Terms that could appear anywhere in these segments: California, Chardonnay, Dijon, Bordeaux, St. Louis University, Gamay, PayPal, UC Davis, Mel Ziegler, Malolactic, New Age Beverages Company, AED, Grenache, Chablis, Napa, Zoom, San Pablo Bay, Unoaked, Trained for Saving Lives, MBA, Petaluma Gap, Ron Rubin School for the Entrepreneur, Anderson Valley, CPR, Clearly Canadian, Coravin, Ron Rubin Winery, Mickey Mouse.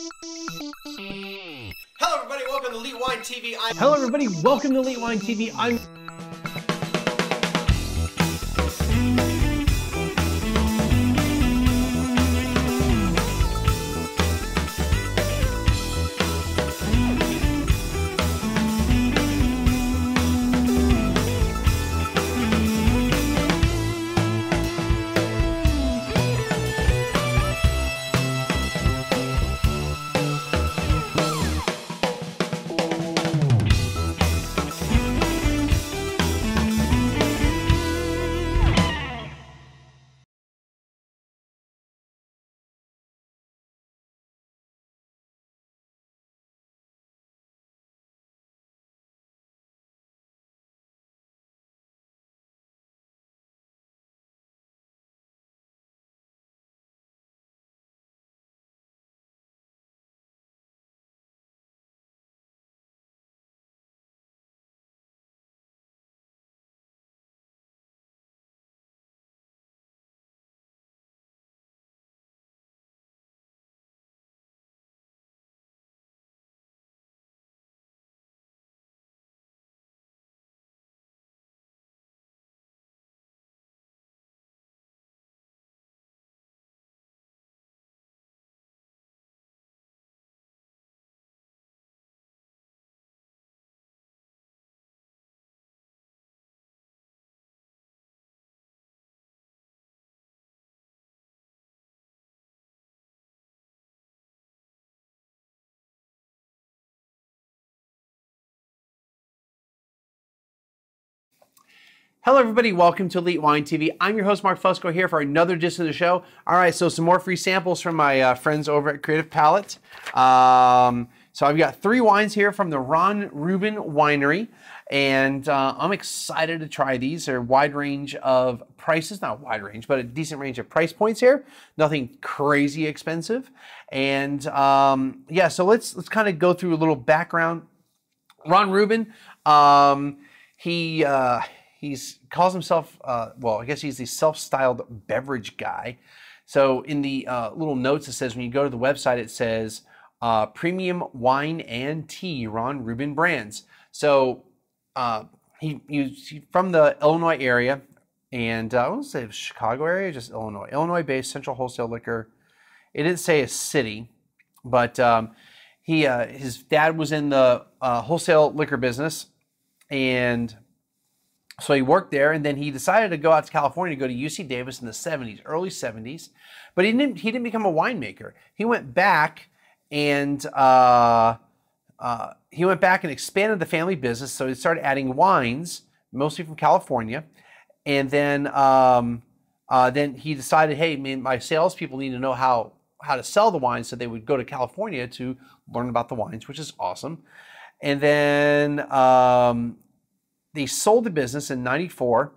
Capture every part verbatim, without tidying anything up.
Hello everybody, welcome to Elite Wine T V. I'm Hello everybody, welcome to Elite Wine T V. I'm Hello everybody, welcome to Elite Wine T V. I'm your host Mark Fusco here for another edition of the show. All right, so some more free samples from my uh, friends over at Creative Palette. Um, so I've got three wines here from the Ron Rubin Winery, and uh, I'm excited to try these. They're a wide range of prices, not wide range, but a decent range of price points here. Nothing crazy expensive. And um, yeah, so let's, let's kind of go through a little background. Ron Rubin, um, he... Uh, He calls himself, uh, well, I guess he's the self-styled beverage guy. So in the uh, little notes, it says when you go to the website, it says uh, premium wine and tea, Ron Rubin Brands. So uh, he, he's from the Illinois area, and uh, I won't say Chicago area, just Illinois. Illinois-based central wholesale liquor. It didn't say a city, but um, he uh, his dad was in the uh, wholesale liquor business, and so he worked there, and then he decided to go out to California to go to U C Davis in the seventies, early seventies. But he didn't, he didn't become a winemaker. He went back and uh, uh, he went back and expanded the family business. So he started adding wines, mostly from California. And then um, uh, then he decided, hey, man, my salespeople need to know how, how to sell the wines, so they would go to California to learn about the wines, which is awesome. And then... Um, They sold the business in ninety-four,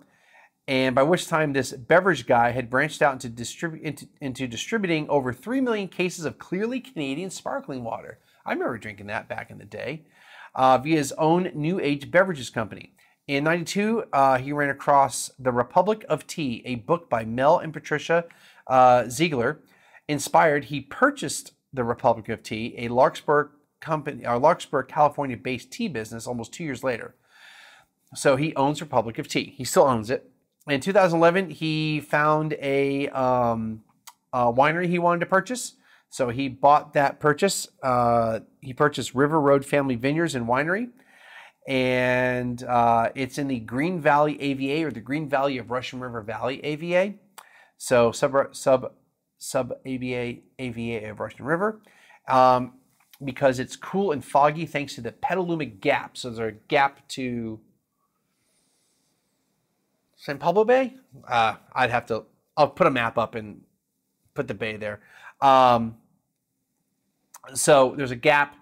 and by which time this beverage guy had branched out into, distribu into, into distributing over three million cases of Clearly Canadian sparkling water. I remember drinking that back in the day, uh, via his own New Age Beverages Company. In ninety-two, uh, he ran across The Republic of Tea, a book by Mel and Patricia uh, Ziegler. Inspired, he purchased The Republic of Tea, a Larkspur, company, or Larkspur, California-based tea business, almost two years later. So he owns Republic of Tea. He still owns it. In two thousand eleven, he found a, um, a winery he wanted to purchase. So he bought that purchase. Uh, he purchased River Road Family Vineyards and Winery. And uh, it's in the Green Valley A V A, or the Green Valley of Russian River Valley A V A. So sub, sub, sub A V A, A V A of Russian River. Um, because it's cool and foggy thanks to the Petaluma Gap. So there's a gap to... San Pablo Bay? Uh, I'd have to, I'll put a map up and put the bay there. Um, so there's a gap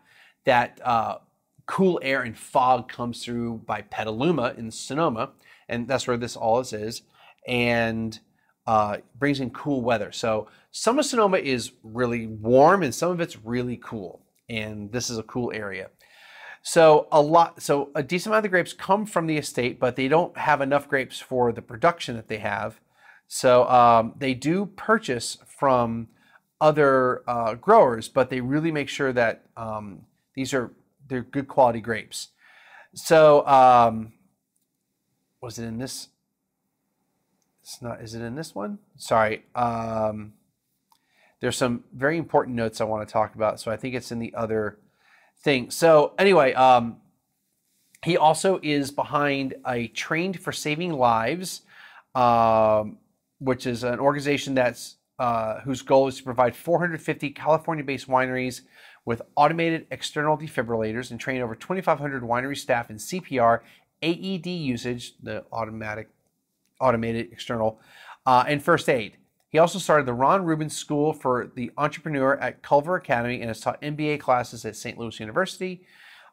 that uh, cool air and fog comes through by Petaluma in Sonoma, and that's where this all is, is and uh, brings in cool weather. So some of Sonoma is really warm and some of it's really cool, and this is a cool area. So a lot, so a decent amount of the grapes come from the estate, but they don't have enough grapes for the production that they have. So um, they do purchase from other uh, growers, but they really make sure that um, these are they're good quality grapes. So um, was it in this? It's not. Is it in this one? Sorry. Um, there's some very important notes I want to talk about. So I think it's in the other thing. So anyway, um, he also is behind a Trained for Saving Lives, um, which is an organization that's uh, whose goal is to provide four hundred fifty California-based wineries with automated external defibrillators and train over twenty-five hundred winery staff in C P R, A E D usage, the automatic. automated external, uh, and first aid. He also started the Ron Rubin School for the Entrepreneur at Culver Academy and has taught M B A classes at Saint Louis University.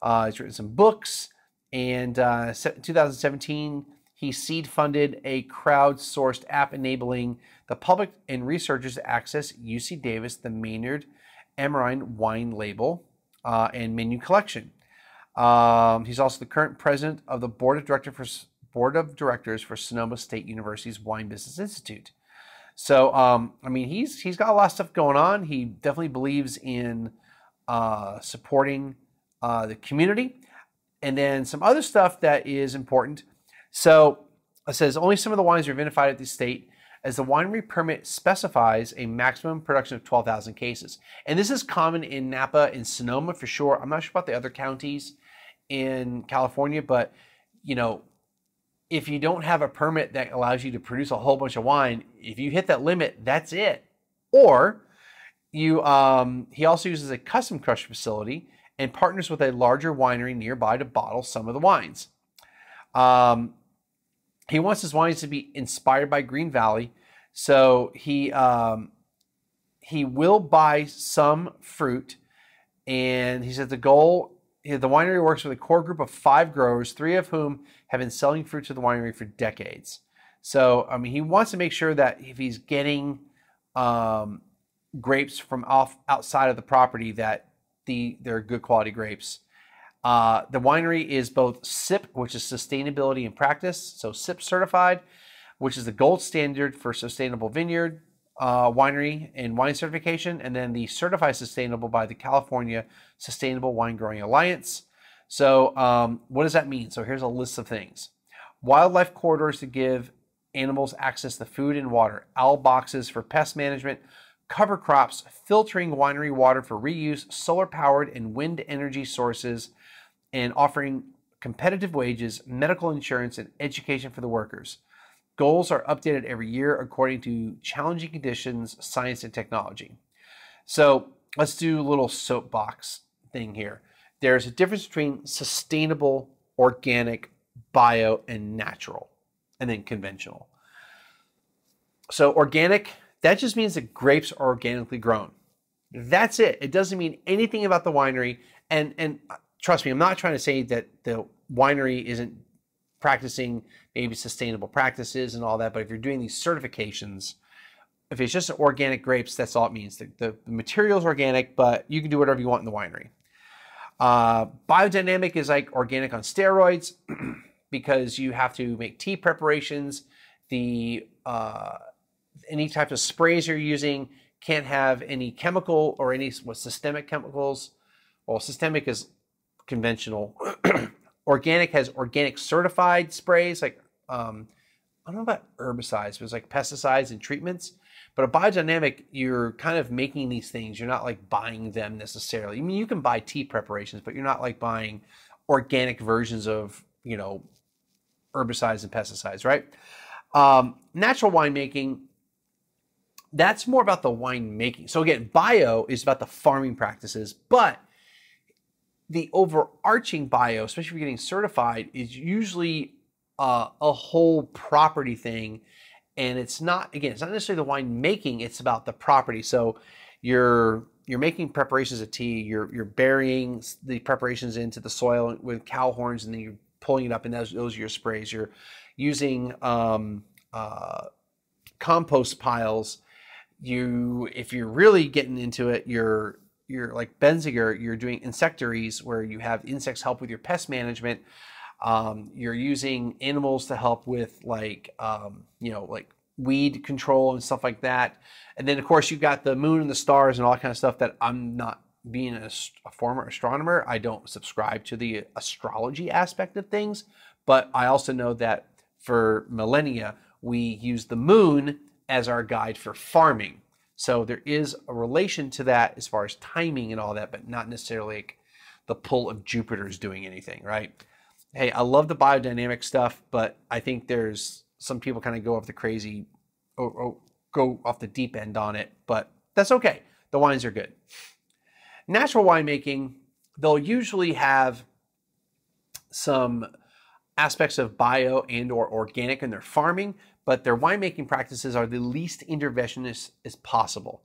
Uh, he's written some books, and uh, in two thousand seventeen, he seed-funded a crowd-sourced app enabling the public and researchers to access U C Davis, the Maynard Emerine wine label, uh, and menu collection. Um, he's also the current president of the Board of Directors for Board of Directors for Sonoma State University's Wine Business Institute. So, um, I mean, he's he's got a lot of stuff going on. He definitely believes in uh, supporting uh, the community. And then some other stuff that is important. So, it says, only some of the wines are identified at this state, as the winery permit specifies a maximum production of twelve thousand cases. And this is common in Napa and Sonoma for sure. I'm not sure about the other counties in California, but, you know, if you don't have a permit that allows you to produce a whole bunch of wine, if you hit that limit, that's it. Or you, um, he also uses a custom crush facility and partners with a larger winery nearby to bottle some of the wines. Um, he wants his wines to be inspired by Green Valley, so he um, he will buy some fruit, and he says the goal. The winery works with a core group of five growers, three of whom have been selling fruit to the winery for decades. So, I mean, he wants to make sure that if he's getting um, grapes from off outside of the property, that the they're good quality grapes. Uh, the winery is both S I P, which is Sustainability in Practice, so S I P certified, which is the gold standard for sustainable vineyard, Uh, winery and wine certification, and then the certified sustainable by the California Sustainable Wine Growing Alliance. So um, what does that mean? So here's a list of things. Wildlife corridors to give animals access to food and water, owl boxes for pest management, cover crops, filtering winery water for reuse, solar powered and wind energy sources, and offering competitive wages, medical insurance, and education for the workers. Goals are updated every year according to challenging conditions, science, and technology. So let's do a little soapbox thing here. There's a difference between sustainable, organic, bio, and natural, and then conventional. So organic, that just means that grapes are organically grown. That's it. It doesn't mean anything about the winery. And, and trust me, I'm not trying to say that the winery isn't practicing maybe sustainable practices and all that, but if you're doing these certifications, if it's just organic grapes, that's all it means. The, the, the material's organic, but you can do whatever you want in the winery. Uh, biodynamic is like organic on steroids because you have to make tea preparations. The uh, any type of sprays you're using can't have any chemical or any what, systemic chemicals. Well, systemic is conventional. Organic has organic certified sprays, like, um, I don't know about herbicides, but it's like pesticides and treatments. But a biodynamic, you're kind of making these things. You're not like buying them necessarily. I mean, you can buy tea preparations, but you're not like buying organic versions of, you know, herbicides and pesticides, right? Um, natural winemaking, that's more about the winemaking. So again, bio is about the farming practices, but the overarching bio, especially if you're getting certified, is usually uh, a whole property thing. And it's not, again, it's not necessarily the wine making, it's about the property. So you're you're making preparations of tea, you're you're burying the preparations into the soil with cow horns, and then you're pulling it up, and those, those are your sprays. You're using um, uh, compost piles. You, if you're really getting into it, you're You're like Benziger, you're doing insectaries where you have insects help with your pest management. Um, you're using animals to help with like, um, you know, like weed control and stuff like that. And then, of course, you've got the moon and the stars and all that kind of stuff that I'm not, being a, a former astronomer, I don't subscribe to the astrology aspect of things. But I also know that for millennia, we use the moon as our guide for farming. So there is a relation to that as far as timing and all that, but not necessarily like the pull of Jupiter's doing anything, right? Hey, I love the biodynamic stuff, but I think there's some people kind of go off the crazy, or, or go off the deep end on it, but that's okay. The wines are good. Natural winemaking, they'll usually have some aspects of bio and or organic in their farming, but their winemaking practices are the least interventionist as possible.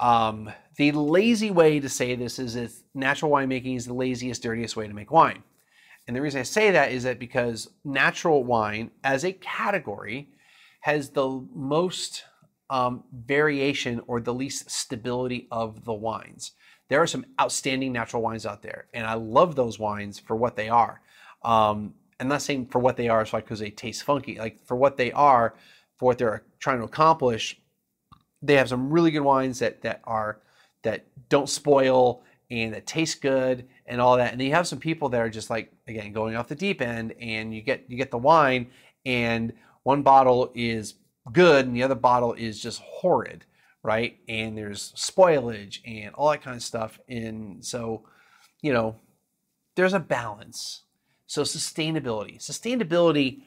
Um, the lazy way to say this is if natural winemaking is the laziest, dirtiest way to make wine. And the reason I say that is that because natural wine as a category has the most um, variation or the least stability of the wines. There are some outstanding natural wines out there, and I love those wines for what they are. Um, I'm not saying for what they are, it's like because they taste funky. Like for what they are, for what they're trying to accomplish, they have some really good wines that that are that don't spoil and that taste good and all that. And then you have some people that are just like, again, going off the deep end, and you get you get the wine, and one bottle is good and the other bottle is just horrid. Right? And there's spoilage and all that kind of stuff. And so, you know, there's a balance. So sustainability. Sustainability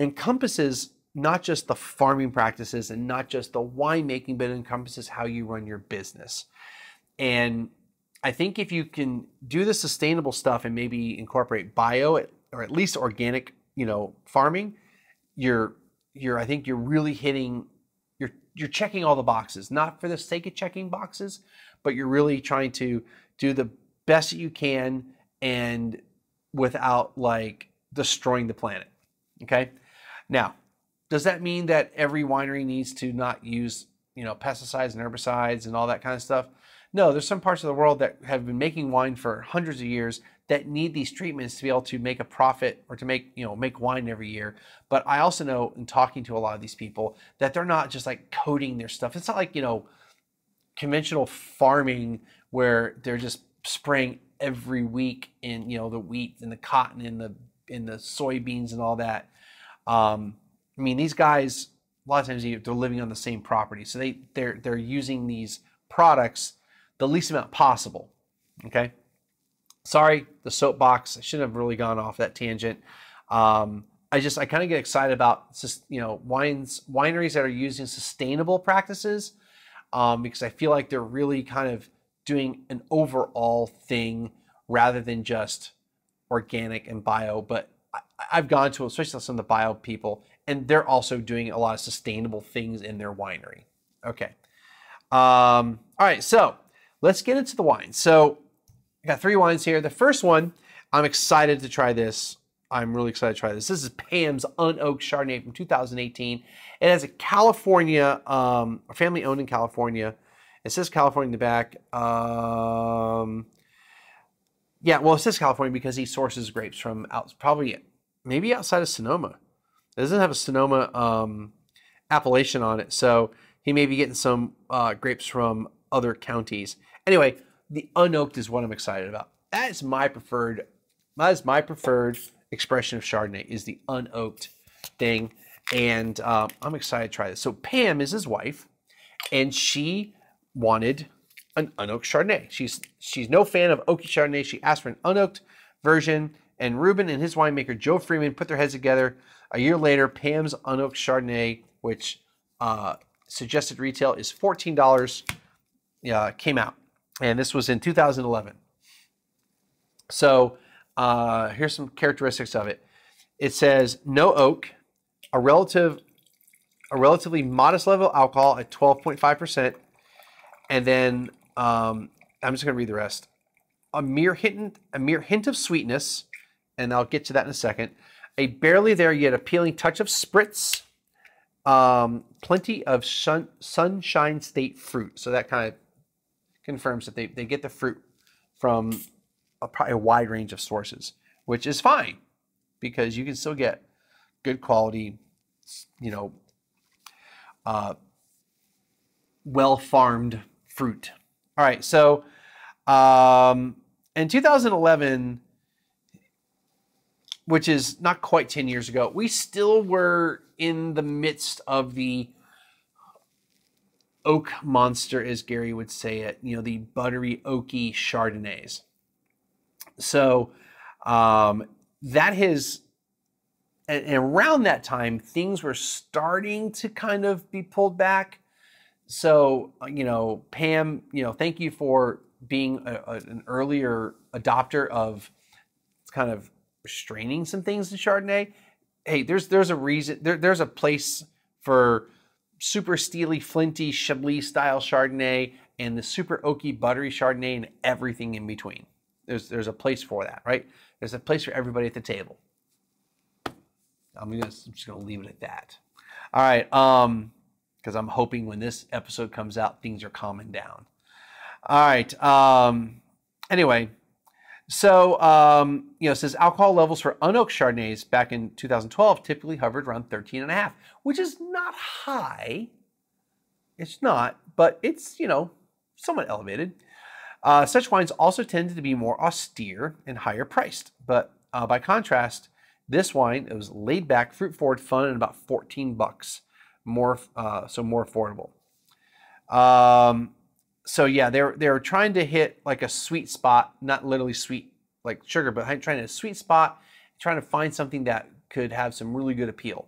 encompasses not just the farming practices and not just the winemaking, but it encompasses how you run your business. And I think if you can do the sustainable stuff and maybe incorporate bio or at least organic, you know, farming, you're, you're, I think you're really hitting you're checking all the boxes, not for the sake of checking boxes, but you're really trying to do the best that you can and without like destroying the planet. Okay. Now, does that mean that every winery needs to not use, you know, pesticides and herbicides and all that kind of stuff? No, there's some parts of the world that have been making wine for hundreds of years that need these treatments to be able to make a profit or to make, you know, make wine every year. But I also know in talking to a lot of these people that they're not just like coating their stuff. It's not like, you know, conventional farming where they're just spraying every week in, you know, the wheat and the cotton and the, in the soybeans and all that. Um, I mean, these guys, a lot of times they're living on the same property. So they, they're, they're using these products the least amount possible. Okay. Sorry, the soapbox. I shouldn't have really gone off that tangent. Um, I just, I kind of get excited about, just, you know, wines, wineries that are using sustainable practices um, because I feel like they're really kind of doing an overall thing rather than just organic and bio. But I, I've gone to, especially some of the bio people, and they're also doing a lot of sustainable things in their winery. Okay. Um, all right. So let's get into the wine. So I got three wines here. The first one, I'm excited to try this. I'm really excited to try this. This is Pam's Unoaked Chardonnay from two thousand eighteen. It has a California, um, family owned in California. It says California in the back. Um, yeah, well, it says California because he sources grapes from out, probably maybe outside of Sonoma. It doesn't have a Sonoma um, appellation on it, so he may be getting some uh, grapes from other counties. Anyway. The unoaked is what I'm excited about. That is my preferred, that is my preferred expression of Chardonnay, is the unoaked thing. And um, I'm excited to try this. So Pam is his wife, and she wanted an unoaked Chardonnay. She's, she's no fan of oaky Chardonnay. She asked for an unoaked version, and Rubin and his winemaker, Joe Freeman, put their heads together. A year later, Pam's unoaked Chardonnay, which uh, suggested retail is fourteen dollars, uh, came out. And this was in two thousand eleven. So uh, here's some characteristics of it. It says no oak, a relative, a relatively modest level of alcohol at twelve point five percent. And then um, I'm just going to read the rest. A mere hint, a mere hint of sweetness, and I'll get to that in a second. A barely there yet appealing touch of spritz. Um, plenty of sun, sunshine state fruit. So that kind of confirms that they, they get the fruit from a, probably a wide range of sources, which is fine because you can still get good quality, you know, uh, well-farmed fruit. All right, so um, in two thousand eleven, which is not quite ten years ago, we still were in the midst of the oak monster, as Gary would say it, you know, the buttery, oaky Chardonnays. So um, that has, and around that time, things were starting to kind of be pulled back. So, you know, Pam, you know, thank you for being a, a, an earlier adopter of kind of restraining some things in Chardonnay. Hey, there's there's a reason, there, there's a place for super steely, flinty, Chablis-style Chardonnay and the super oaky, buttery Chardonnay and everything in between. There's, there's a place for that, right? There's a place for everybody at the table. I'm, gonna, I'm just going to leave it at that. All right, um, because I'm hoping when this episode comes out, things are calming down. All right, um, anyway, so, um, you know, it says alcohol levels for unoaked Chardonnays back in two thousand twelve typically hovered around thirteen and a half, which is not high. It's not, but it's, you know, somewhat elevated. Uh, such wines also tended to be more austere and higher priced. But uh, by contrast, this wine, it was laid back, fruit forward, fun, and about fourteen bucks. More, uh, so more affordable. Um, so yeah, they're they're trying to hit like a sweet spot, not literally sweet like sugar, but trying to a sweet spot, trying to find something that could have some really good appeal.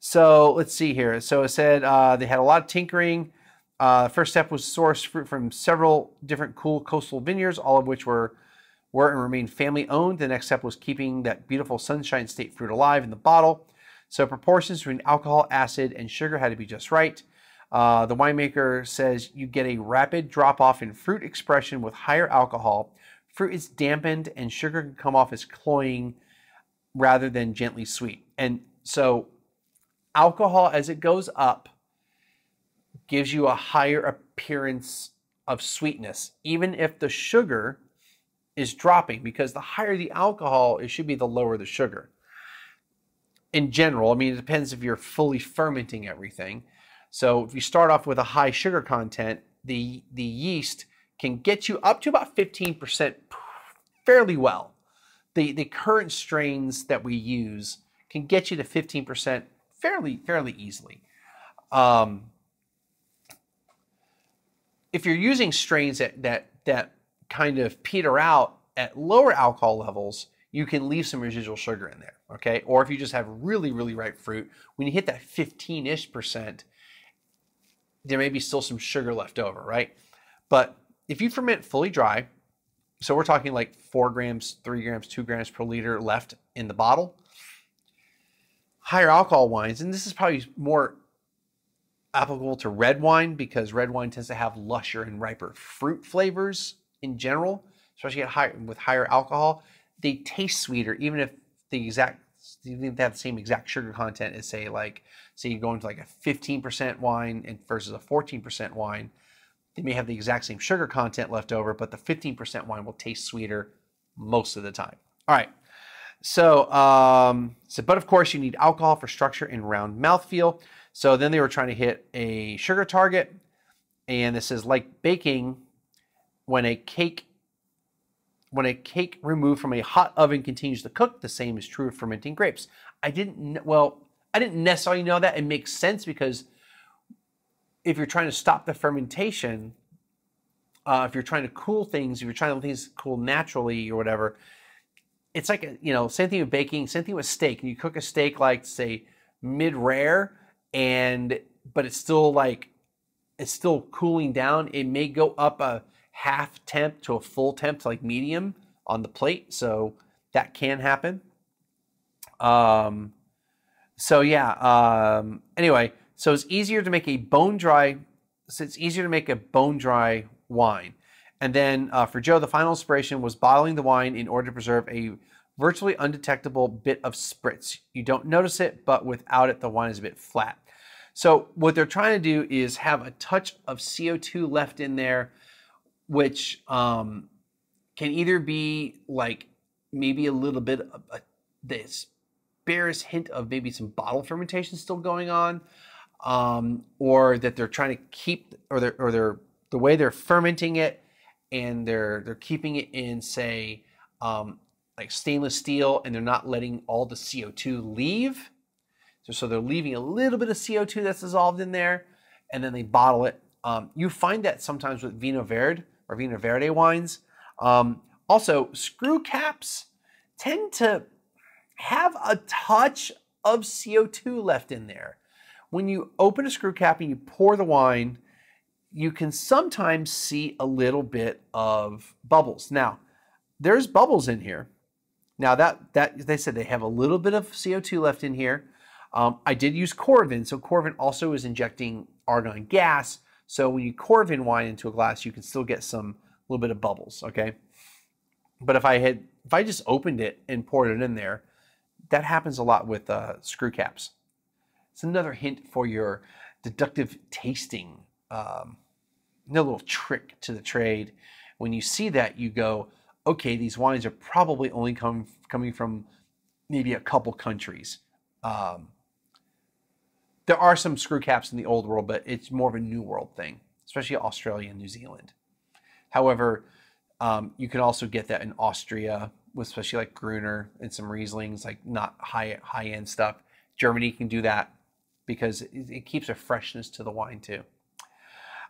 So let's see here. So it said uh, they had a lot of tinkering. Uh, first step was source fruit from several different cool coastal vineyards, all of which were were and remain family owned. The next step was keeping that beautiful Sunshine State fruit alive in the bottle. So proportions between alcohol, acid, and sugar had to be just right. Uh, the winemaker says you get a rapid drop-off in fruit expression with higher alcohol. Fruit is dampened, and sugar can come off as cloying rather than gently sweet. And so alcohol, as it goes up, gives you a higher appearance of sweetness, even if the sugar is dropping, because the higher the alcohol, it should be the lower the sugar. In general, I mean, it depends if you're fully fermenting everything. So if you start off with a high sugar content, the, the yeast can get you up to about fifteen percent fairly well. The, the current strains that we use can get you to fifteen percent fairly, fairly easily. Um, if you're using strains that, that, that kind of peter out at lower alcohol levels, you can leave some residual sugar in there, okay? Or if you just have really, really ripe fruit, when you hit that fifteen-ish percent, there may be still some sugar left over, right? But if you ferment fully dry, so we're talking like four grams, three grams, two grams per liter left in the bottle, higher alcohol wines, and this is probably more applicable to red wine because red wine tends to have lusher and riper fruit flavors in general, especially at high, with higher alcohol. They taste sweeter, even if the exact, even if they have the same exact sugar content as say like, say you go into like a fifteen percent wine and versus a fourteen percent wine, they may have the exact same sugar content left over, but the fifteen percent wine will taste sweeter most of the time. All right, so, um, so but of course you need alcohol for structure and round mouthfeel. So then they were trying to hit a sugar target, and this is like baking when a cake When a cake removed from a hot oven continues to cook, the same is true of fermenting grapes. I didn't, well, I didn't necessarily know that. It makes sense because if you're trying to stop the fermentation, uh, if you're trying to cool things, if you're trying to let things cool naturally or whatever, it's like, a, you know, same thing with baking, same thing with steak. And you cook a steak like, say, mid-rare, and but it's still like, it's still cooling down. It may go up a half temp to a full temp to like medium on the plate. So that can happen. Um, so yeah, um, anyway, so it's easier to make a bone dry, so it's easier to make a bone dry wine. And then uh, for Joe, the final inspiration was bottling the wine in order to preserve a virtually undetectable bit of spritz. You don't notice it, but without it, the wine is a bit flat. So what they're trying to do is have a touch of C O two left in there, which um, can either be like maybe a little bit of a, this barest hint of maybe some bottle fermentation still going on, um, or that they're trying to keep, or they're, or they're, the way they're fermenting it, and they're they're keeping it in, say, um, like stainless steel, and they're not letting all the C O two leave. So, so they're leaving a little bit of C O two that's dissolved in there, and then they bottle it. Um, you find that sometimes with Vino Verde or Vino Verde wines. Um, also, screw caps tend to have a touch of C O two left in there. When you open a screw cap and you pour the wine, you can sometimes see a little bit of bubbles. Now, there's bubbles in here. Now, that, that they said they have a little bit of C O two left in here. Um, I did use Coravin, so Coravin also is injecting argon gas. So when you Coravin wine into a glass, you can still get some little bit of bubbles, okay? But if I had, if I just opened it and poured it in there, that happens a lot with uh, screw caps. It's another hint for your deductive tasting. Um, another little trick to the trade. When you see that, you go, okay, these wines are probably only come, coming from maybe a couple countries. Um, there are some screw caps in the old world, but it's more of a new world thing, especially Australia and New Zealand. However, um, you can also get that in Austria, with especially like Gruner and some Rieslings, like not high, high end stuff. Germany can do that because it, it keeps a freshness to the wine too.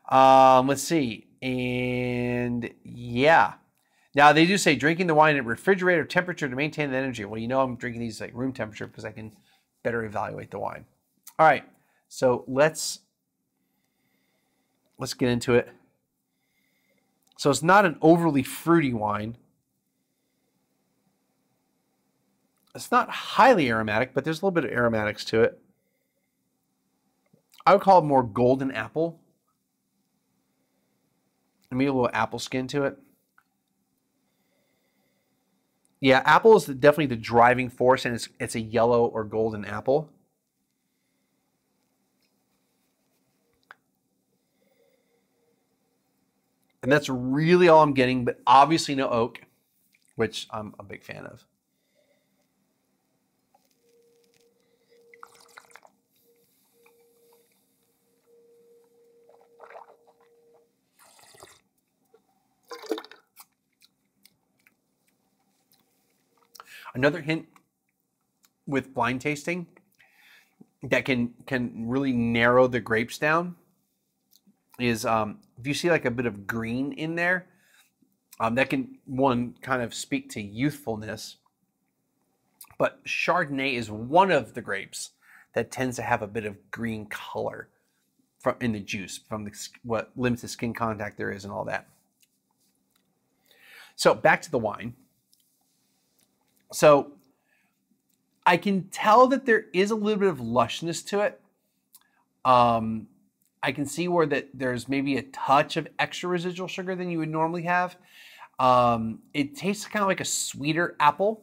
Um, let's see. And yeah, now they do say drinking the wine at refrigerator temperature to maintain the energy. Well, you know, I'm drinking these like room temperature because I can better evaluate the wine. All right. So let's, let's get into it. So it's not an overly fruity wine. It's not highly aromatic, but there's a little bit of aromatics to it. I would call it more golden apple. Maybe a little apple skin to it. Yeah, apple is definitely the driving force, and it's, it's a yellow or golden apple. And that's really all I'm getting, but obviously no oak, which I'm a big fan of. Another hint with blind tasting that can can really narrow the grapes down is um, if you see like a bit of green in there, um, that can, one, kind of speak to youthfulness. But Chardonnay is one of the grapes that tends to have a bit of green color from, in the juice from the, what limited skin contact there is and all that. So back to the wine. So I can tell that there is a little bit of lushness to it. Um, I can see where that there's maybe a touch of extra residual sugar than you would normally have. Um, it tastes kind of like a sweeter apple.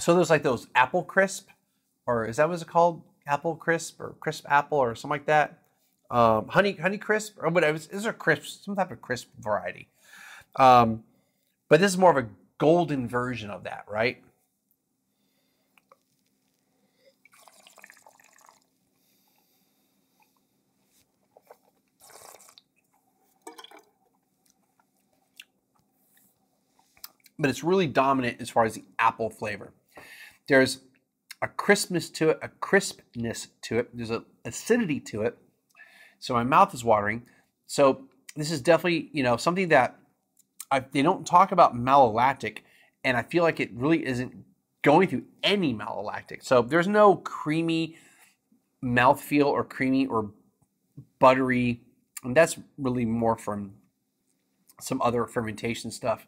So there's like those apple crisp, or is that what it's called? Apple crisp or crisp apple or something like that. Um, honey, honey crisp or whatever. It's a crisp, some type of crisp variety. Um, but this is more of a golden version of that, right? But it's really dominant as far as the apple flavor. There's a crispness to it, a crispness to it. There's an acidity to it. So my mouth is watering. So this is definitely, you know, something that I, they don't talk about malolactic, and I feel like it really isn't going through any malolactic. So there's no creamy mouthfeel or creamy or buttery, and that's really more from some other fermentation stuff.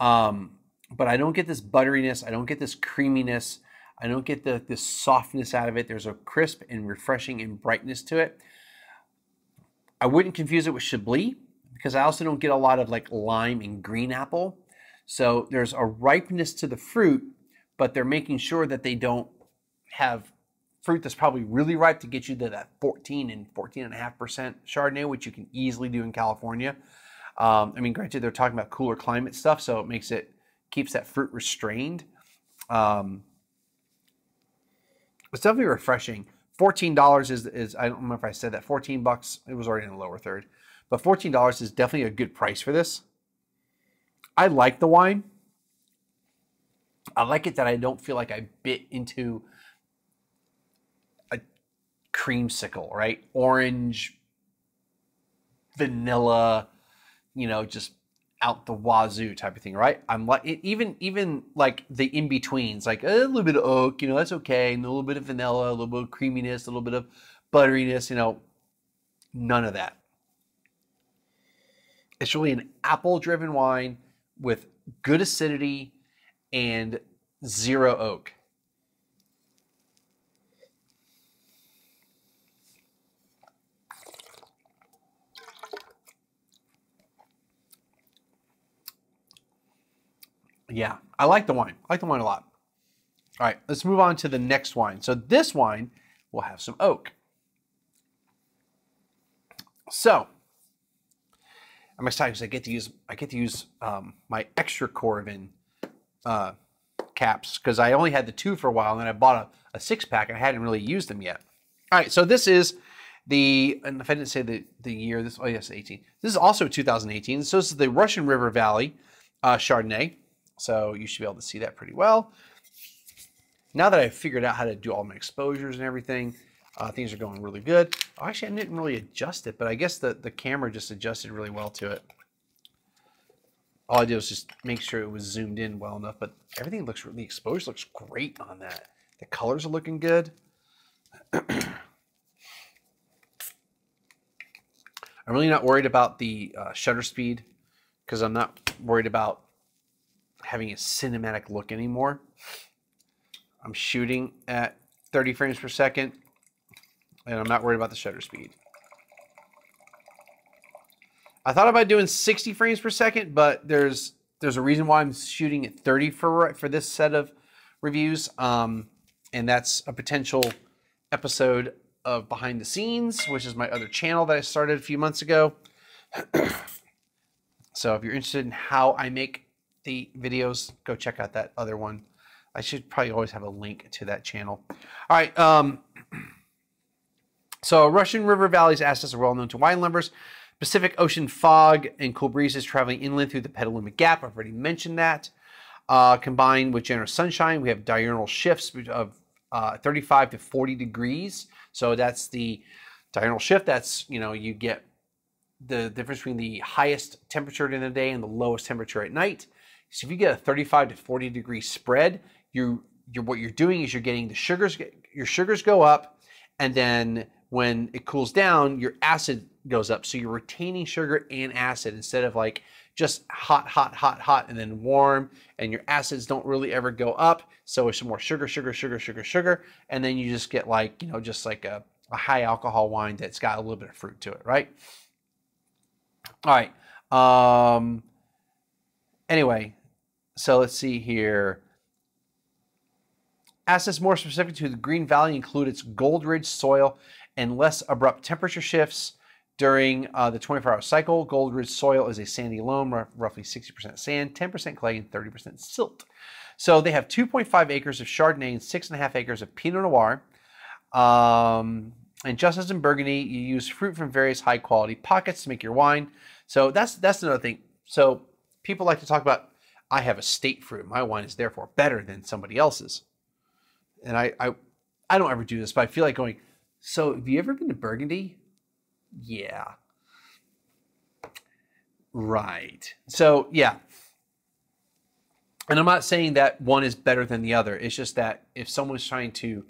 Um, but I don't get this butteriness. I don't get this creaminess. I don't get the, this softness out of it. There's a crisp and refreshing and brightness to it. I wouldn't confuse it with Chablis, because I also don't get a lot of like lime and green apple. So there's a ripeness to the fruit, but they're making sure that they don't have fruit that's probably really ripe to get you to that fourteen and fourteen and a half percent Chardonnay, which you can easily do in California. Um, I mean, granted, they're talking about cooler climate stuff, so it makes it, keeps that fruit restrained. Um, it's definitely refreshing. fourteen dollars is, is, I don't remember if I said that, fourteen bucks. It was already in the lower third. But fourteen dollars is definitely a good price for this. I like the wine. I like it that I don't feel like I bit into a creamsicle, right? Orange, vanilla, you know, just out the wazoo type of thing, right? I'm like, even even like the in-betweens, like a little bit of oak, you know, that's okay. And a little bit of vanilla, a little bit of creaminess, a little bit of butteriness, you know, none of that. It's really an apple-driven wine with good acidity and zero oak. Yeah, I like the wine. I like the wine a lot. All right, let's move on to the next wine. So this wine will have some oak. So I'm excited because I get to use I get to use um, my extra Coravin uh, caps, because I only had the two for a while, and then I bought a, a six pack and I hadn't really used them yet. All right, so this is the, and if I didn't say the the year, this, oh yes, eighteen. This is also two thousand eighteen. So this is the Russian River Valley uh, Chardonnay. So you should be able to see that pretty well. Now that I've figured out how to do all my exposures and everything, uh, things are going really good. Oh, actually, I didn't really adjust it, but I guess the, the camera just adjusted really well to it. All I did was just make sure it was zoomed in well enough, but everything looks, the exposure looks great on that. The colors are looking good. I'm really not worried about the uh, shutter speed, because I'm not worried about having a cinematic look anymore. I'm shooting at thirty frames per second, and I'm not worried about the shutter speed. I thought about doing sixty frames per second, but there's there's a reason why I'm shooting at thirty for for this set of reviews, um, and that's a potential episode of Behind the Scenes, which is my other channel that I started a few months ago. So if you're interested in how I make the videos, go check out that other one. I should probably always have a link to that channel. All right, um, so Russian River Valley's assets are well known to wine lovers. Pacific Ocean fog and cool breezes traveling inland through the Petaluma Gap. I've already mentioned that. Uh, combined with generous sunshine, we have diurnal shifts of uh, thirty-five to forty degrees. So that's the diurnal shift. That's, you know, you get the difference between the highest temperature during the day and the lowest temperature at night. So if you get a thirty-five to forty degree spread, you you're what you're doing is you're getting the sugars, your sugars go up, and then when it cools down, your acid goes up. So you're retaining sugar and acid instead of like just hot, hot, hot, hot, and then warm, and your acids don't really ever go up. So it's more sugar, sugar, sugar, sugar, sugar, and then you just get like, you know, just like a, a high alcohol wine that's got a little bit of fruit to it, right? All right. Um, anyway. So let's see here. Assets more specific to the Green Valley include its gold-rich soil and less abrupt temperature shifts during uh, the twenty-four hour cycle. Gold-rich soil is a sandy loam, roughly sixty percent sand, ten percent clay, and thirty percent silt. So they have two point five acres of Chardonnay and six point five acres of Pinot Noir. Um, and just as in Burgundy, you use fruit from various high-quality pockets to make your wine. So that's, that's another thing. So people like to talk about, I have estate fruit. My wine is therefore better than somebody else's. And I, I I don't ever do this, but I feel like going, so have you ever been to Burgundy? Yeah. Right. So, yeah. And I'm not saying that one is better than the other. It's just that if someone's trying to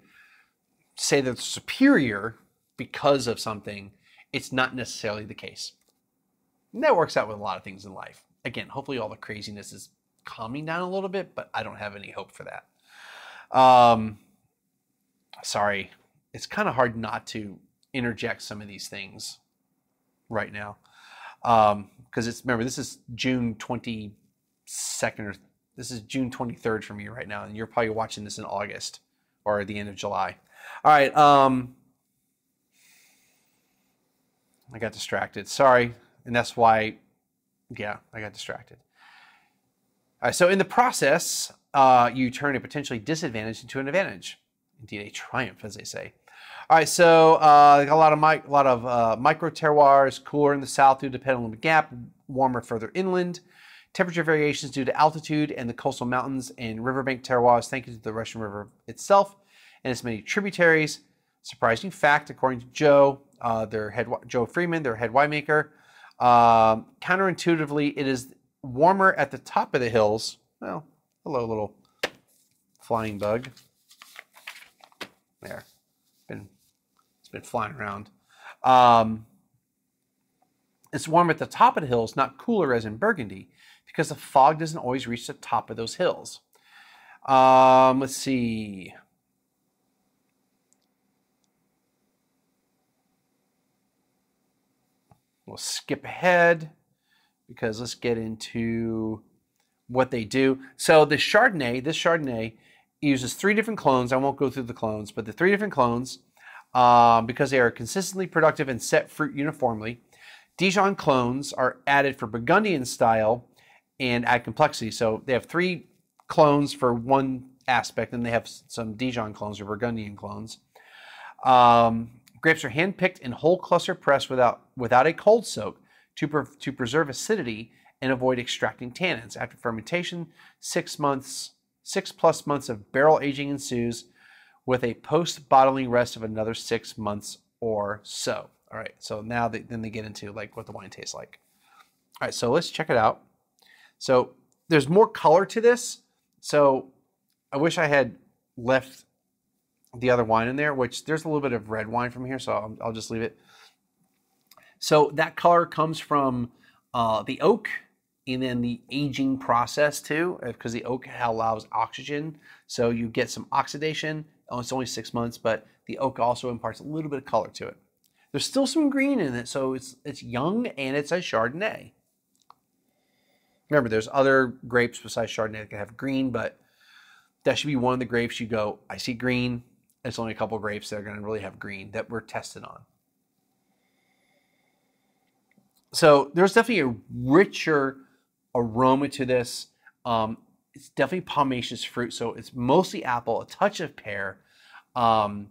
say they're superior because of something, it's not necessarily the case. And that works out with a lot of things in life. Again, hopefully all the craziness is calming down a little bit, but I don't have any hope for that. Um, sorry, it's kind of hard not to interject some of these things right now, because um, it's, remember, this is June twenty-second, or this is June twenty-third for me right now, and you're probably watching this in August or the end of July. All right, um, I got distracted. Sorry, and that's why. Yeah, I got distracted. All right, so in the process, uh, you turn a potentially disadvantage into an advantage. Indeed, a triumph, as they say. All right, so uh, a lot of mi a lot of uh, micro terroirs, cooler in the south due to Petaluma Gap, warmer further inland. Temperature variations due to altitude and the coastal mountains and riverbank terroirs, thank you to the Russian River itself and its many tributaries. Surprising fact, according to Joe, uh, their head Joe Freeman, their head winemaker, um, counterintuitively, it is warmer at the top of the hills. Well, hello, little flying bug. There, been it's been flying around. Um, it's warm at the top of the hills, not cooler as in Burgundy, because the fog doesn't always reach the top of those hills. Um, let's see. We'll skip ahead because let's get into what they do. So the Chardonnay, this Chardonnay uses three different clones. I won't go through the clones, but the three different clones, um, because they are consistently productive and set fruit uniformly. Dijon clones are added for Burgundian style and add complexity. So they have three clones for one aspect, and they have some Dijon clones or Burgundian clones. Um, Grapes are hand-picked and whole cluster pressed without, without a cold soak to, pre to preserve acidity and avoid extracting tannins. After fermentation, six months, six plus months of barrel aging ensues with a post-bottling rest of another six months or so. All right, so now they, then they get into like what the wine tastes like. All right, so let's check it out. So there's more color to this. So I wish I had left the other wine in there, which there's a little bit of red wine from here, so I'll, I'll just leave it. So that color comes from uh, the oak and then the aging process too, because the oak allows oxygen. So you get some oxidation. Oh, it's only six months, but the oak also imparts a little bit of color to it. There's still some green in it, so it's, it's young and it's a Chardonnay. Remember, there's other grapes besides Chardonnay that can have green, but that should be one of the grapes you go, I see green. It's only a couple of grapes that are going to really have green that we're tested on. So there's definitely a richer aroma to this. Um, it's definitely pomaceous fruit, so it's mostly apple, a touch of pear, um,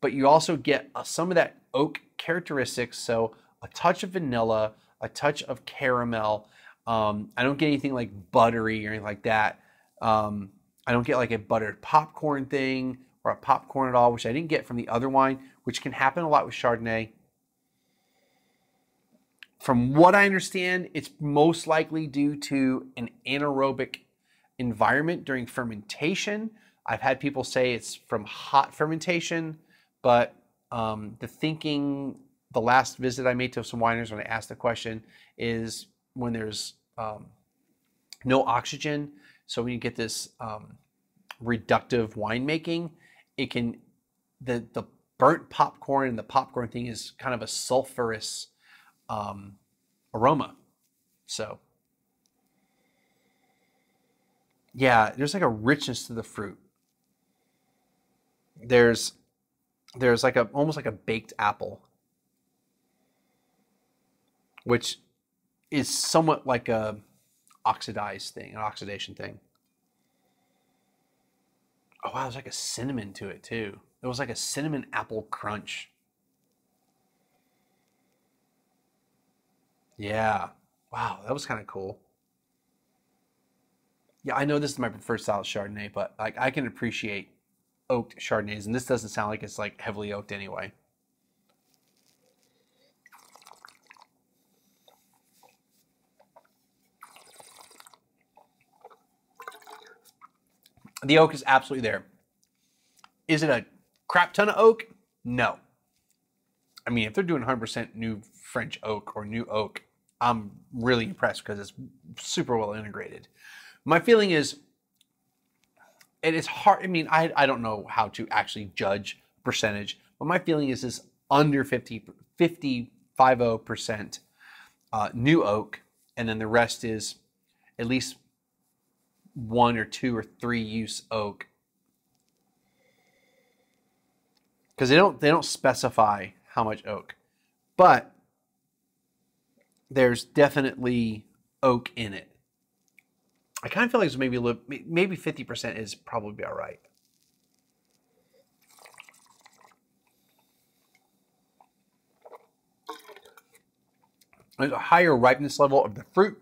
but you also get uh, some of that oak characteristics. So a touch of vanilla, a touch of caramel. Um, I don't get anything like buttery or anything like that. Um, I don't get like a buttered popcorn thing. Or a popcorn at all, which I didn't get from the other wine, which can happen a lot with Chardonnay. From what I understand, it's most likely due to an anaerobic environment during fermentation. I've had people say it's from hot fermentation, but um, the thinking, the last visit I made to some wineries when I asked the question is when there's um, no oxygen, so when you get this um, reductive winemaking, it can, the, the burnt popcorn and the popcorn thing is kind of a sulfurous um, aroma. So yeah, there's like a richness to the fruit. There's, there's like a, almost like a baked apple, which is somewhat like a oxidized thing, an oxidation thing. Oh, wow, there's like a cinnamon to it, too. It was like a cinnamon apple crunch. Yeah. Wow, that was kind of cool. Yeah, I know this is my preferred style of Chardonnay, but like I can appreciate oaked Chardonnays, and this doesn't sound like it's like heavily oaked anyway. The oak is absolutely there. Is it a crap ton of oak? No. I mean, if they're doing one hundred percent new French oak or new oak, I'm really impressed because it's super well integrated. My feeling is, it is hard. I mean, I, I don't know how to actually judge percentage, but my feeling is this under fifty, fifty, fifty percent uh, new oak, and then the rest is at least one or two or three use oak, because they don't they don't specify how much oak, but there's definitely oak in it. I kind of feel like it's maybe a little, maybe fifty percent is probably all right. There's a higher ripeness level of the fruit.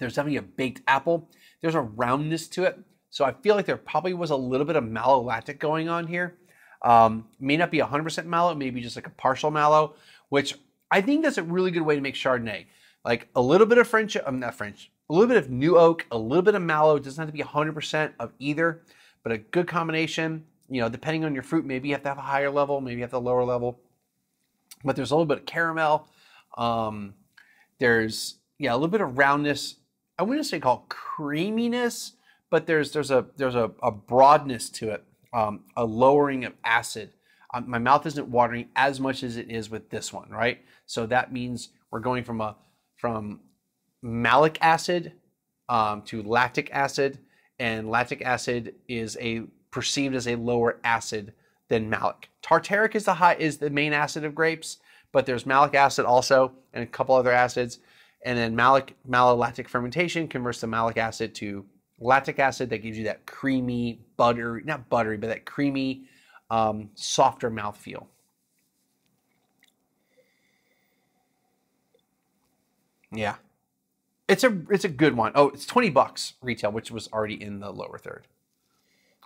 There's definitely a baked apple. There's a roundness to it. So I feel like there probably was a little bit of malolactic going on here. Um, may not be one hundred percent mallow, maybe just like a partial mallow, which I think that's a really good way to make Chardonnay. Like a little bit of French, um, not French, a little bit of new oak, a little bit of mallow. It doesn't have to be one hundred percent of either, but a good combination. You know, depending on your fruit, maybe you have to have a higher level, maybe you have to have a lower level. But there's a little bit of caramel. Um, there's, yeah, a little bit of roundness. I wouldn't say call it creaminess, but there's there's a there's a, a broadness to it, um, a lowering of acid. Um, my mouth isn't watering as much as it is with this one, right? So that means we're going from a from malic acid um, to lactic acid, and lactic acid is a perceived as a lower acid than malic. Tartaric is the high is the main acid of grapes, but there's malic acid also and a couple other acids. And then malic, malolactic fermentation converts the malic acid to lactic acid. That gives you that creamy, buttery, not buttery, but that creamy, um, softer mouthfeel. Yeah, it's a it's a good one. Oh, it's twenty bucks retail, which was already in the lower third.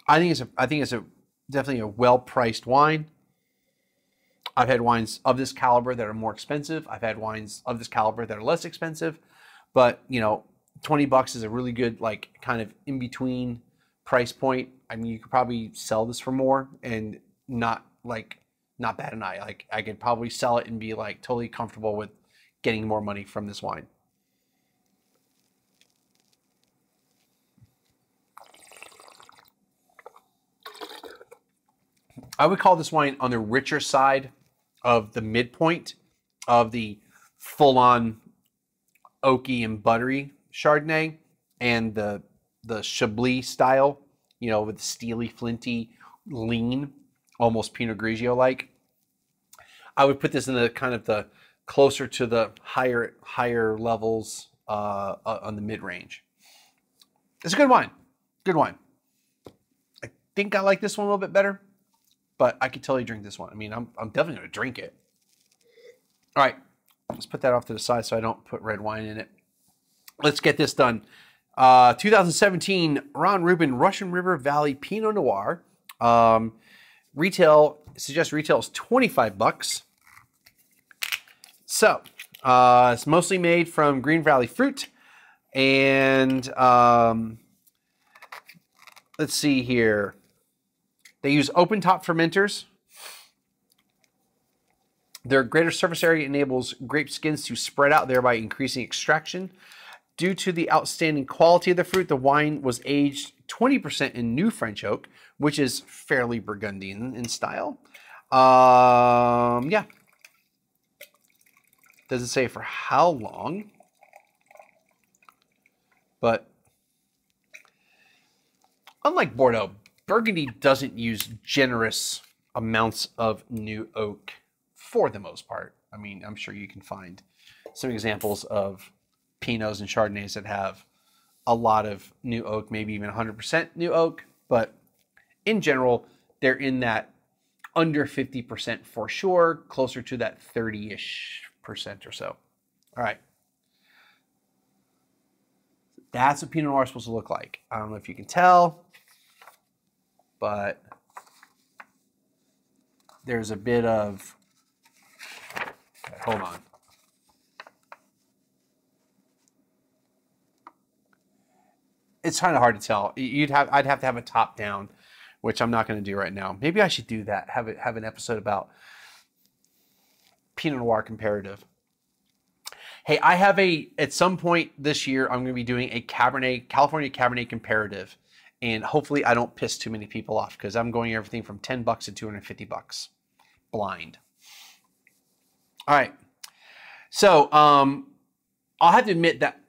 I think it's a, I think it's a definitely a well-priced wine. I've had wines of this caliber that are more expensive. I've had wines of this caliber that are less expensive, but you know, twenty bucks is a really good, like kind of in between price point. I mean, you could probably sell this for more and not like, not bat an eye. Like I could probably sell it and be like totally comfortable with getting more money from this wine. I would call this wine on the richer side of the midpoint of the full-on oaky and buttery Chardonnay and the the Chablis style, you know, with steely, flinty, lean, almost Pinot Grigio-like. I would put this in the kind of the closer to the higher higher levels uh, on the mid-range. It's a good wine, good wine. I think I like this one a little bit better, but I could totally drink this one. I mean, I'm, I'm definitely gonna drink it. All right, let's put that off to the side so I don't put red wine in it. Let's get this done. Uh, two thousand seventeen Ron Rubin Russian River Valley Pinot Noir. Um, retail, suggests retail is twenty-five bucks. So, uh, it's mostly made from Green Valley fruit. And um, let's see here. They use open top fermenters. Their greater surface area enables grape skins to spread out, thereby increasing extraction. Due to the outstanding quality of the fruit, the wine was aged twenty percent in new French oak, which is fairly Burgundian in style. Um, yeah. Doesn't say for how long, but unlike Bordeaux, Burgundy doesn't use generous amounts of new oak for the most part. I mean, I'm sure you can find some examples of Pinots and Chardonnays that have a lot of new oak, maybe even one hundred percent new oak, but in general, they're in that under fifty percent for sure, closer to that thirty-ish percent or so. All right. That's what Pinot Noir is supposed to look like. I don't know if you can tell, but there's a bit of, hold on. It's kind of hard to tell. You'd have, I'd have to have a top down, which I'm not going to do right now. Maybe I should do that. Have it, have an episode about Pinot Noir comparative. Hey, I have a, at some point this year, I'm going to be doing a Cabernet, California Cabernet comparative. And hopefully I don't piss too many people off because I'm going everything from ten bucks to two hundred fifty bucks blind. All right. So um, I'll have to admit that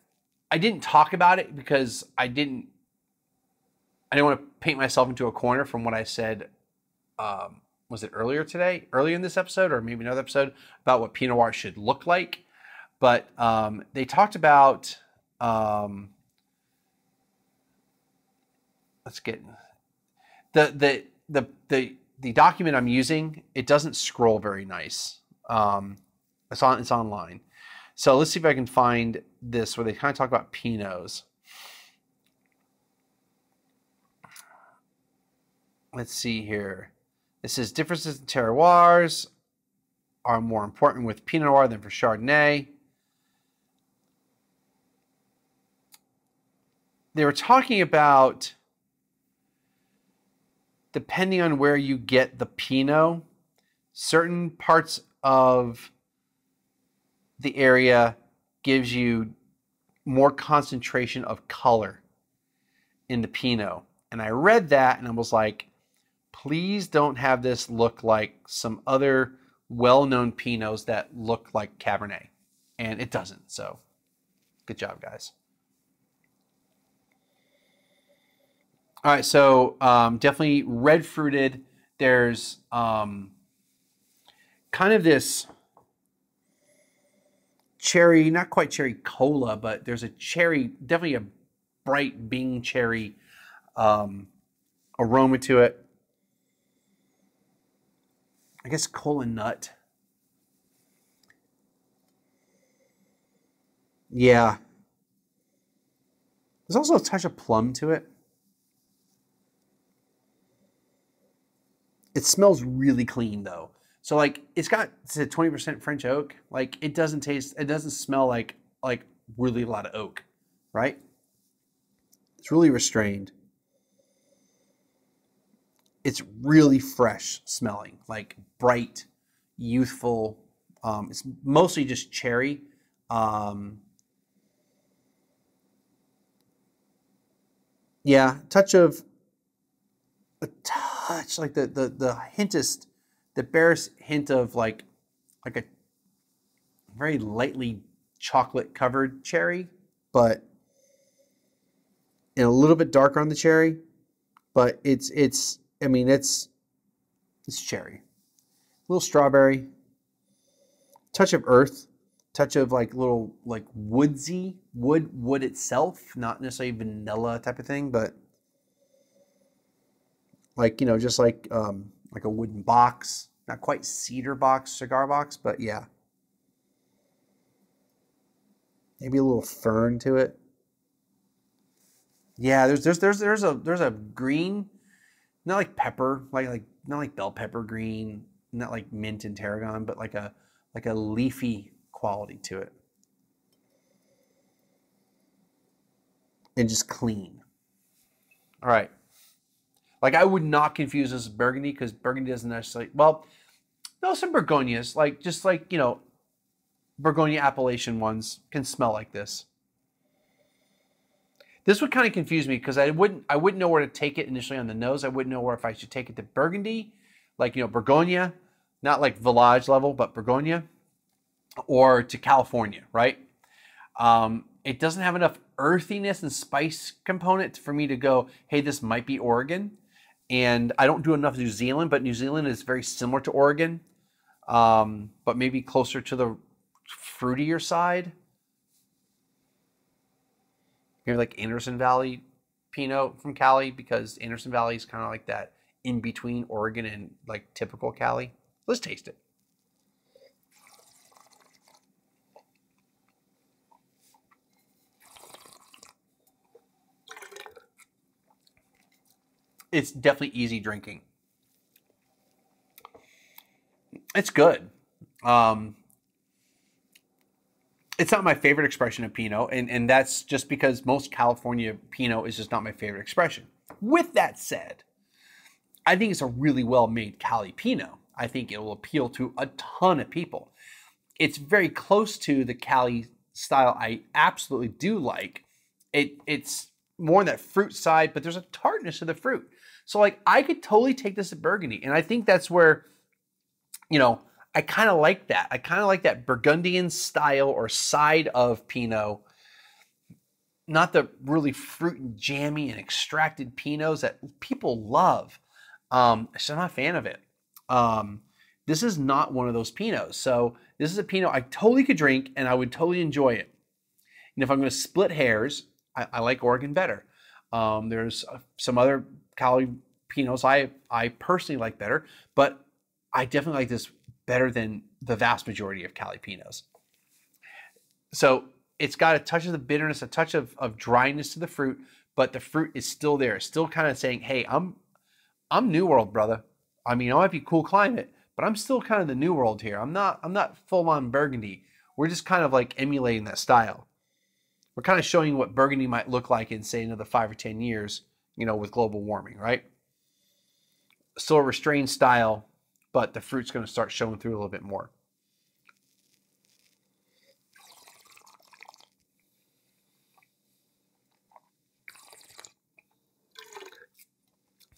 I didn't talk about it because I didn't, I didn't want to paint myself into a corner from what I said. Um, was it earlier today, earlier in this episode, or maybe another episode about what Pinot Noir should look like. But um, they talked about, um, let's get the, the, the, the, the document I'm using. It doesn't scroll very nice. Um, it's on, it's online. So let's see if I can find this where they kind of talk about Pinots. Let's see here. This is differences in terroirs are more important with Pinot Noir than for Chardonnay. They were talking about, depending on where you get the Pinot, certain parts of the area gives you more concentration of color in the Pinot. And I read that and I was like, please don't have this look like some other well-known Pinots that look like Cabernet. And it doesn't, so good job, guys. All right, so um, definitely red-fruited. There's um, kind of this cherry, not quite cherry cola, but there's a cherry, definitely a bright Bing cherry um, aroma to it. I guess cola nut. Yeah. There's also a touch of plum to it. It smells really clean though. So like it's got it's a twenty percent French oak. Like it doesn't taste, it doesn't smell like like really a lot of oak, right? It's really restrained. It's really fresh smelling, like bright, youthful. Um, it's mostly just cherry. Um, yeah, touch of a touch like the the the hintest, the barest hint of like like a very lightly chocolate covered cherry, but and a little bit darker on the cherry, but it's it's I mean it's it's cherry, a little strawberry, touch of earth, touch of like little like woodsy wood wood itself, not necessarily vanilla type of thing, but like, you know, just like um, like a wooden box, not quite cedar box, cigar box, but yeah. Maybe a little fern to it. Yeah, there's there's there's there's a there's a green, not like pepper, like like not like bell pepper green, not like mint and tarragon, but like a like a leafy quality to it, and just clean. All right. Like, I would not confuse this with Burgundy because Burgundy doesn't necessarily... Well, no, some Burgonias, like, just like, you know, Burgundy Appalachian ones can smell like this. This would kind of confuse me because I wouldn't I wouldn't know where to take it initially on the nose. I wouldn't know where if I should take it to Burgundy, like, you know, Burgonia, not like Village level, but Burgonia, or to California, right? Um, it doesn't have enough earthiness and spice component for me to go, hey, this might be Oregon. And I don't do enough New Zealand, but New Zealand is very similar to Oregon, um, but maybe closer to the fruitier side. Maybe like Anderson Valley Pinot from Cali, because Anderson Valley is kind of like that in between Oregon and like typical Cali. Let's taste it. It's definitely easy drinking. It's good. Um, it's not my favorite expression of Pinot, and, and that's just because most California Pinot is just not my favorite expression. With that said, I think it's a really well-made Cali Pinot. I think it will appeal to a ton of people. It's very close to the Cali style I absolutely do like. It, it's more on that fruit side, but there's a tartness to the fruit. So like I could totally take this at Burgundy. And I think that's where, you know, I kind of like that. I kind of like that Burgundian style or side of Pinot, not the really fruit and jammy and extracted Pinots that people love. Um, so I'm not a fan of it. Um, this is not one of those Pinots. So this is a Pinot I totally could drink and I would totally enjoy it. And if I'm going to split hairs, I, I like Oregon better. Um, there's uh, some other Cali Pinots I, I personally like better, but I definitely like this better than the vast majority of Cali Pinots. So it's got a touch of the bitterness, a touch of, of dryness to the fruit, but the fruit is still there. It's still kind of saying, hey, I'm I'm New World, brother. I mean, I might be cool climate, but I'm still kind of the New World here. I'm not I'm not full on Burgundy. We're just kind of like emulating that style. We're kind of showing what Burgundy might look like in, say, another five or ten years, you know, with global warming, right? Still a restrained style, but the fruit's going to start showing through a little bit more.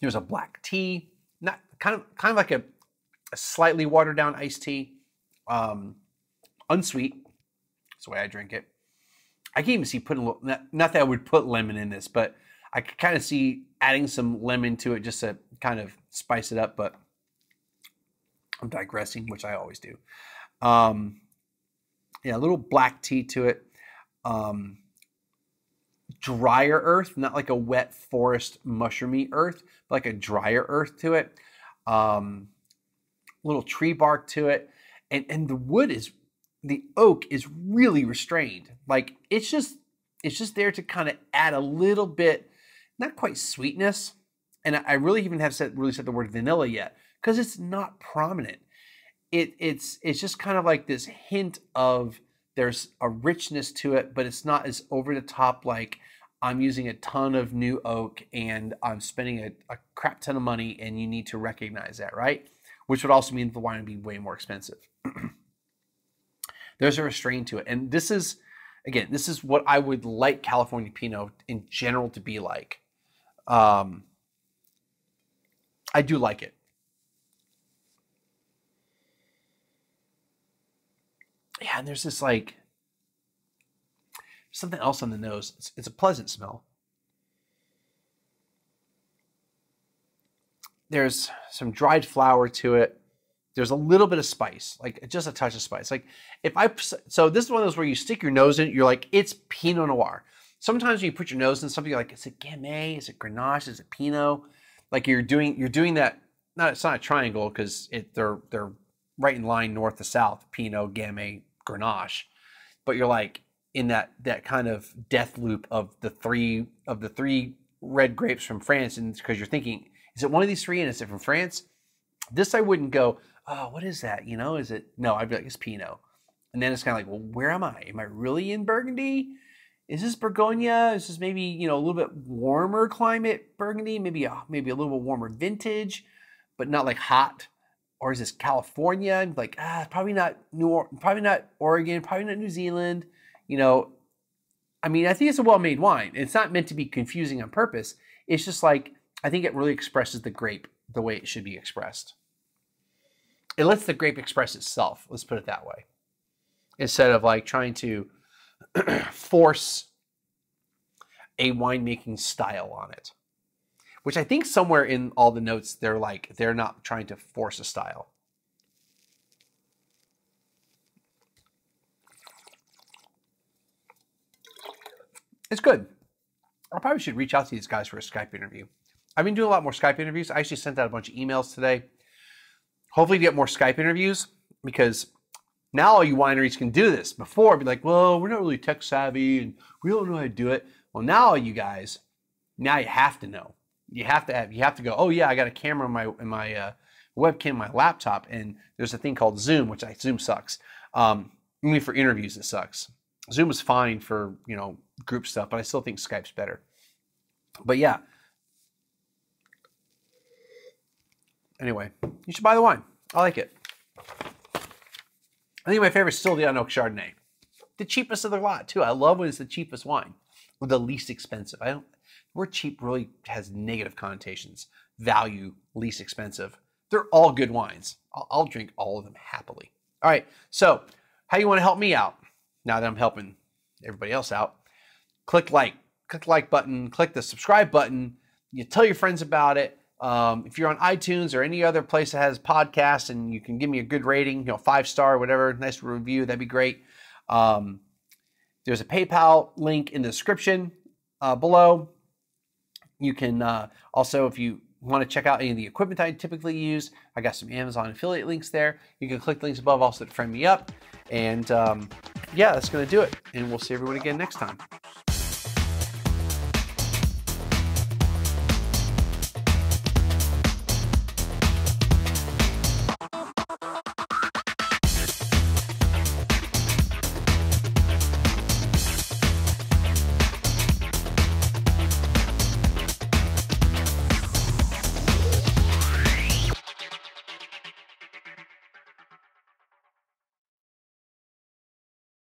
There's a black tea, not kind of kind of like a, a slightly watered down iced tea, um, unsweet. That's the way I drink it. I can even see putting a little, not, not that I would put lemon in this, but I could kind of see adding some lemon to it just to kind of spice it up. But I'm digressing, which I always do. Um, yeah, a little black tea to it. Um, drier earth, not like a wet forest mushroomy earth, but like a drier earth to it. Um, little tree bark to it. And, and the wood is, the oak is really restrained. Like it's just, it's just there to kind of add a little bit, not quite sweetness. And I really even have said, really said the word vanilla yet, because it's not prominent. It, it's, it's just kind of like this hint of, there's a richness to it, but it's not as over the top like I'm using a ton of new oak and I'm spending a, a crap ton of money and you need to recognize that, right? Which would also mean the wine would be way more expensive. There's a restraint to it. And this is, again, this is what I would like California Pinot in general to be like. Um, I do like it. Yeah, and there's this like something else on the nose. It's, it's a pleasant smell. There's some dried flour to it. There's a little bit of spice, like just a touch of spice. Like if I, so this is one of those where you stick your nose in it, you're like, it's Pinot Noir. Sometimes when you put your nose in something, you're like, is it Gamay? Is it Grenache? Is it Pinot? Like you're doing, you're doing that. Not, it's not a triangle because it they're they're right in line north to south. Pinot, Gamay, Grenache, but you're like in that that kind of death loop of the three of the three red grapes from France, and because you're thinking, is it one of these three, and is it from France? This I wouldn't go, oh, what is that? You know, is it? No, I'd be like, it's Pinot. And then it's kind of like, well, where am I? Am I really in Burgundy? Is this Burgundia? Is this maybe, you know, a little bit warmer climate Burgundy? Maybe a, maybe a little bit warmer vintage, but not like hot. Or is this California? And like, ah, probably not New or probably not Oregon, probably not New Zealand. You know, I mean, I think it's a well-made wine. It's not meant to be confusing on purpose. It's just like, I think it really expresses the grape the way it should be expressed. It lets the grape express itself. Let's put it that way. Instead of like trying to force a winemaking style on it. Which I think somewhere in all the notes, they're like, they're not trying to force a style. It's good. I probably should reach out to these guys for a Skype interview. I've been doing a lot more Skype interviews. I actually sent out a bunch of emails today. Hopefully to get more Skype interviews, because now all you wineries can do this. Before, I'd be like, well, we're not really tech savvy and we don't know how to do it. Well, now all you guys, now you have to know. You have to have, you have to go, oh yeah, I got a camera in my, in my uh, webcam, my laptop, and there's a thing called Zoom, which I, Zoom sucks. Um, only for interviews, it sucks. Zoom is fine for, you know, group stuff, but I still think Skype's better. But yeah. Anyway, you should buy the wine. I like it. I think my favorite is still the Oak Chardonnay. The cheapest of the lot, too. I love when it's the cheapest wine, or the least expensive. I don't... Where cheap really has negative connotations. Value, least expensive. They're all good wines. I'll, I'll drink all of them happily. All right, so how you want to help me out now that I'm helping everybody else out? Click like. Click the like button. Click the subscribe button. You tell your friends about it. Um, if you're on iTunes or any other place that has podcasts and you can give me a good rating, you know, five star, whatever, nice review, that'd be great. Um, there's a PayPal link in the description uh, below. You can uh, also, if you want to check out any of the equipment I typically use, I got some Amazon affiliate links there. You can click the links above also to friend me up. And um, yeah, that's going to do it. And we'll see everyone again next time.